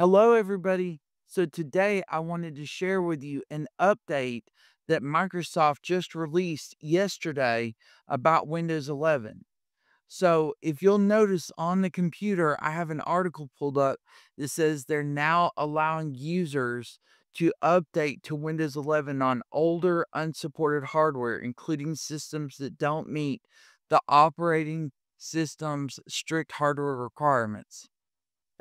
Hello, everybody. So today I wanted to share with you an update that Microsoft just released yesterday about Windows 11. So if you'll notice on the computer, I have an article pulled up that says they're now allowing users to update to Windows 11 on older unsupported hardware, including systems that don't meet the operating system's strict hardware requirements.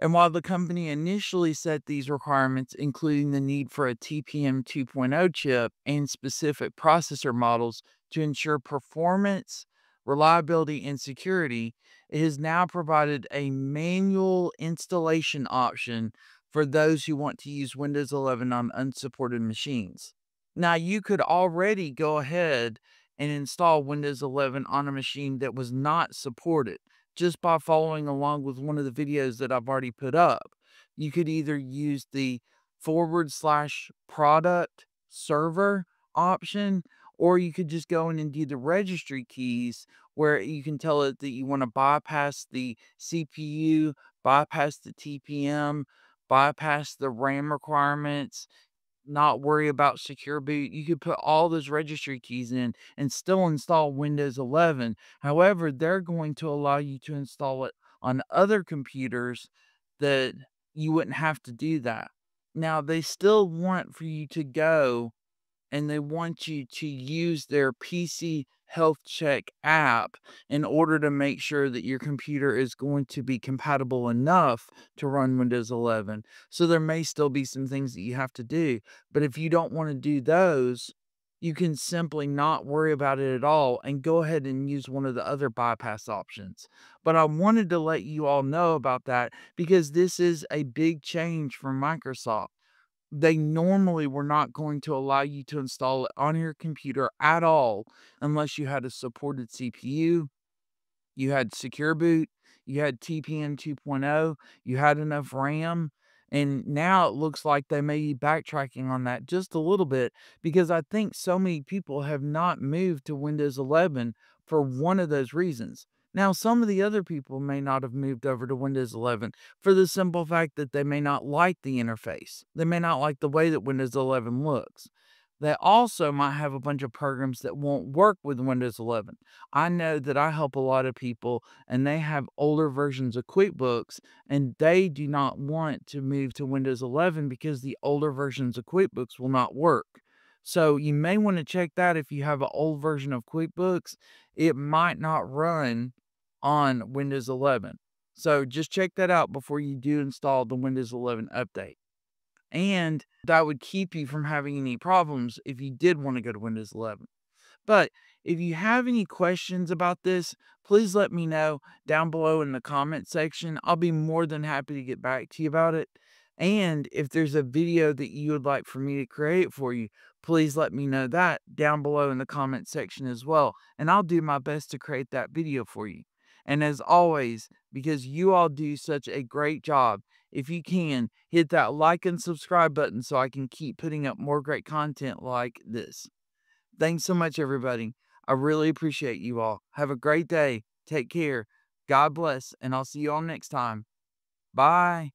And while the company initially set these requirements, including the need for a TPM 2.0 chip and specific processor models to ensure performance, reliability, and security, it has now provided a manual installation option for those who want to use Windows 11 on unsupported machines. Now, you could already go ahead and install Windows 11 on a machine that was not supported. Just by following along with one of the videos that I've already put up, you could either use the /product/server option, or you could just go in and do the registry keys where you can tell it that you want to bypass the CPU, bypass the TPM, bypass the RAM requirements, not worry about Secure Boot. You could put all those registry keys in and still install Windows 11. However, they're going to allow you to install it on other computers that you wouldn't have to do that. Now, they still want for you to go and they want you to use their PC Health Check app in order to make sure that your computer is going to be compatible enough to run Windows 11. So there may still be some things that you have to do, but if you don't want to do those, you can simply not worry about it at all and go ahead and use one of the other bypass options. But I wanted to let you all know about that because this is a big change from Microsoft. They normally were not going to allow you to install it on your computer at all unless you had a supported CPU, you had Secure Boot, you had TPM 2.0, you had enough RAM, and now it looks like they may be backtracking on that just a little bit because I think so many people have not moved to Windows 11 for one of those reasons. Now, some of the other people may not have moved over to Windows 11 for the simple fact that they may not like the interface. They may not like the way that Windows 11 looks. They also might have a bunch of programs that won't work with Windows 11. I know that I help a lot of people and they have older versions of QuickBooks and they do not want to move to Windows 11 because the older versions of QuickBooks will not work. So you may want to check that if you have an old version of QuickBooks, it might not run on Windows 11. So just check that out before you do install the Windows 11 update. And that would keep you from having any problems if you did want to go to Windows 11. But if you have any questions about this, please let me know down below in the comment section. I'll be more than happy to get back to you about it. And if there's a video that you would like for me to create for you, please let me know that down below in the comment section as well. And I'll do my best to create that video for you. And as always, because you all do such a great job, if you can, hit that like and subscribe button so I can keep putting up more great content like this. Thanks so much, everybody. I really appreciate you all. Have a great day. Take care. God bless. And I'll see you all next time. Bye.